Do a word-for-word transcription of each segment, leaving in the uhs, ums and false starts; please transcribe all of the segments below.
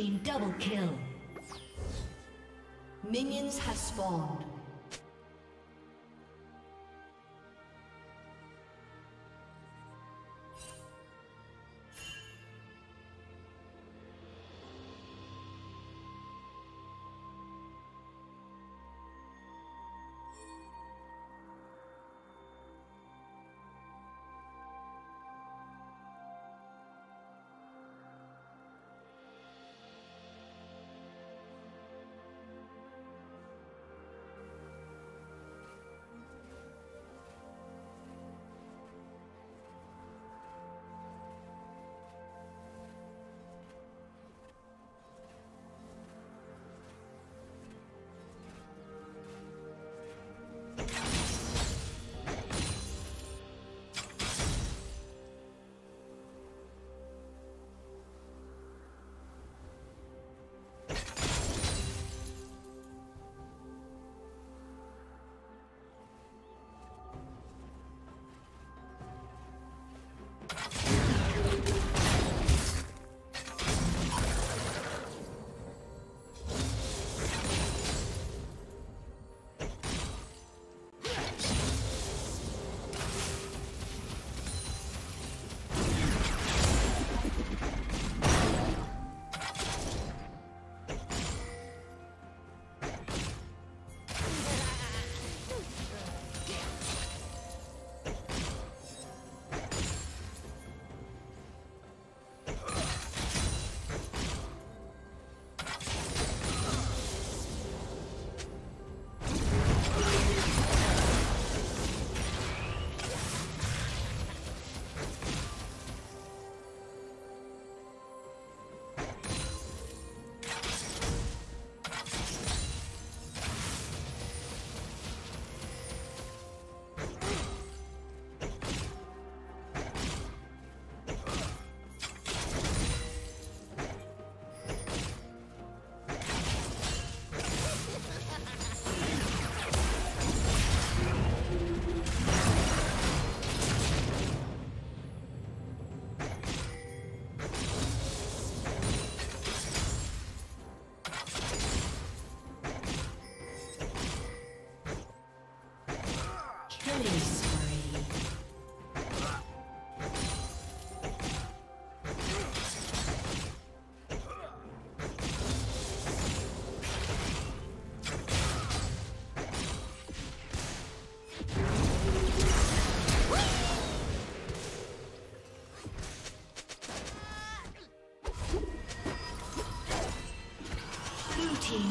team double kill. Minions have spawned.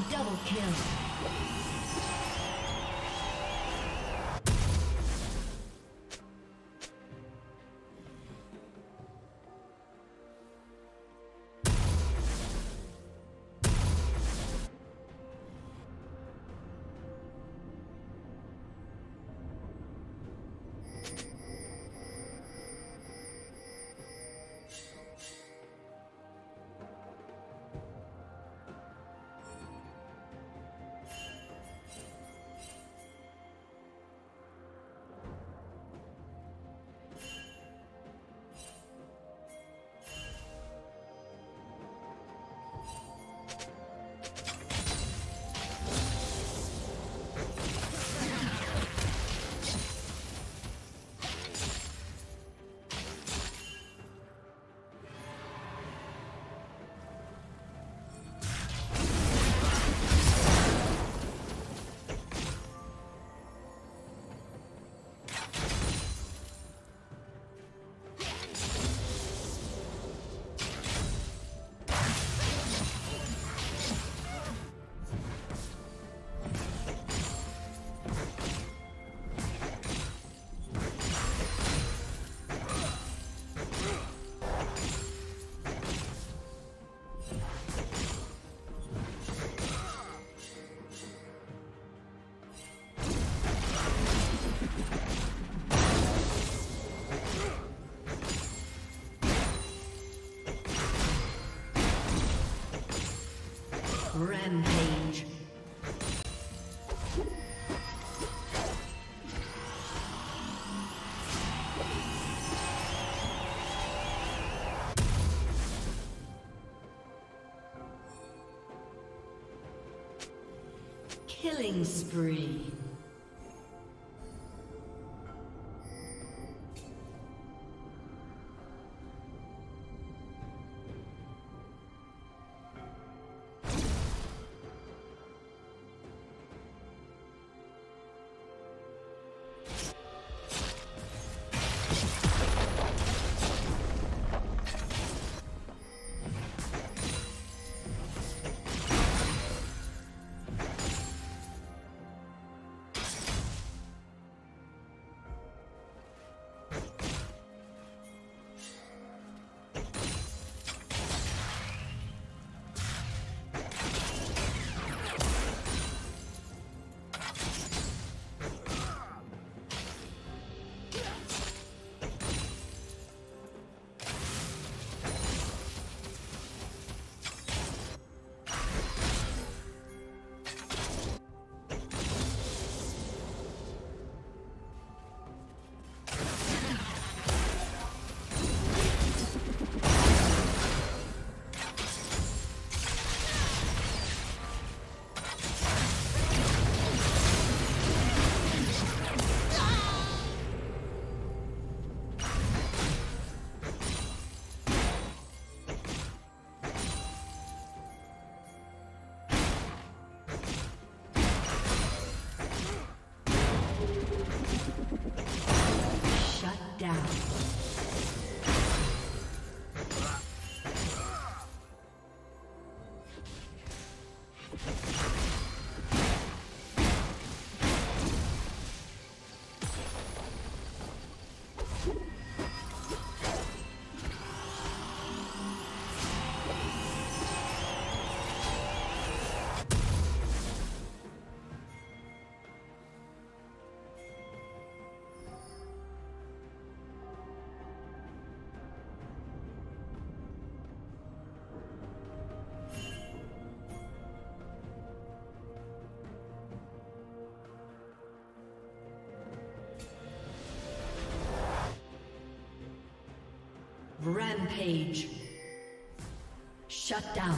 Double kill. Rampage. Killing spree. Rampage. Shut down.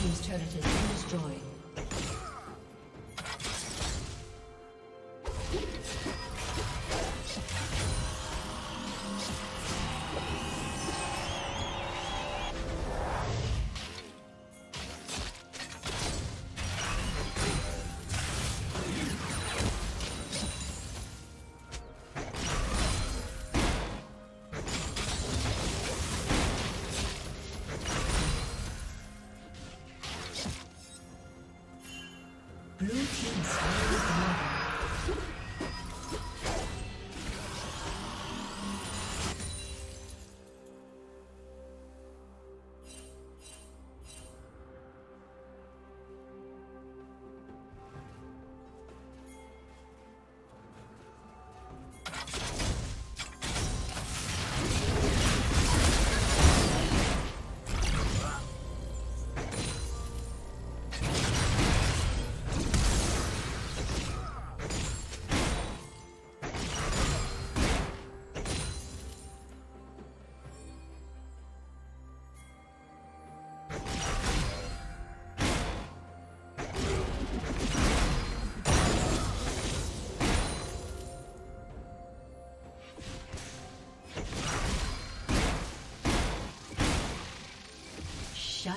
team's turret has been destroyed. Shut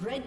Red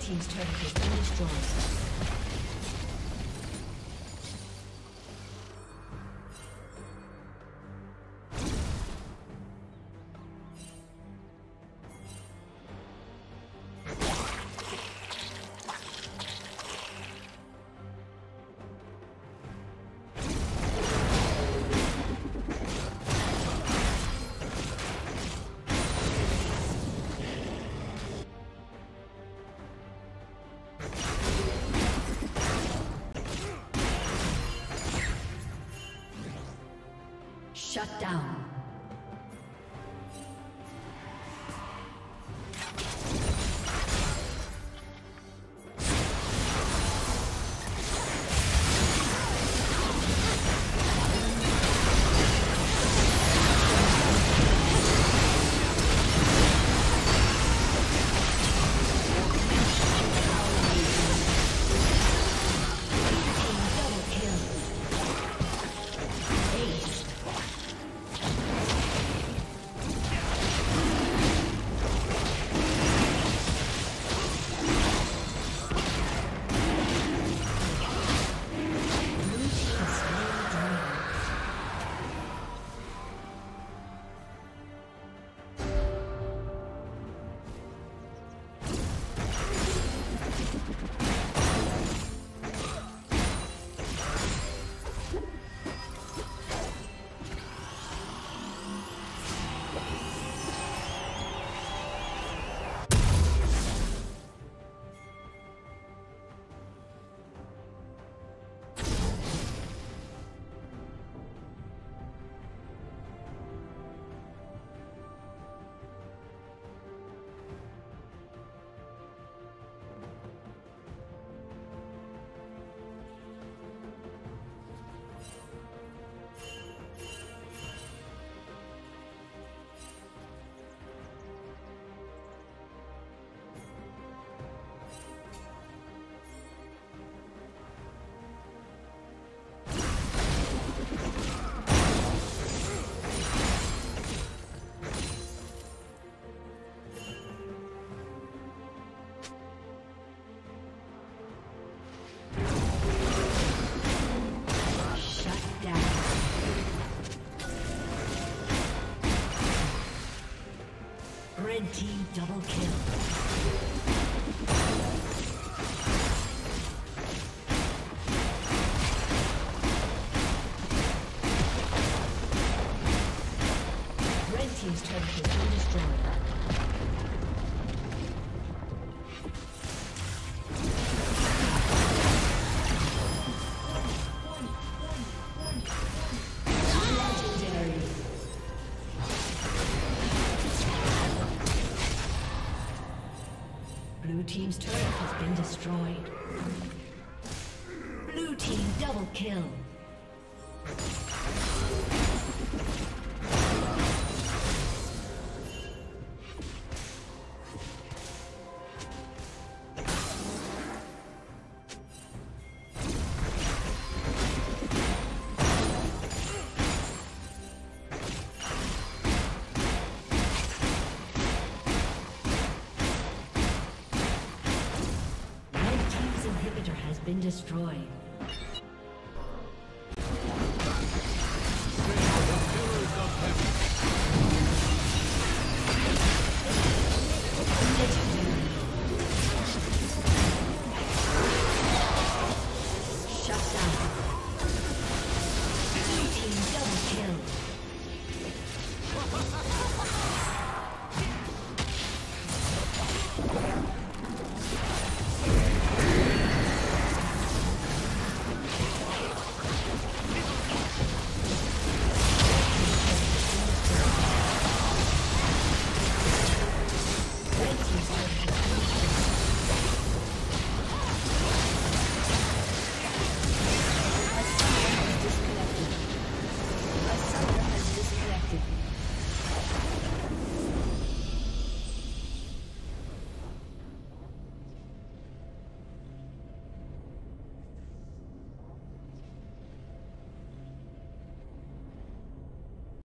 Team's turret has been destroyed. Shut down. Team double kill. Blue team's turret has been destroyed. Blue team double kill. Destroyed.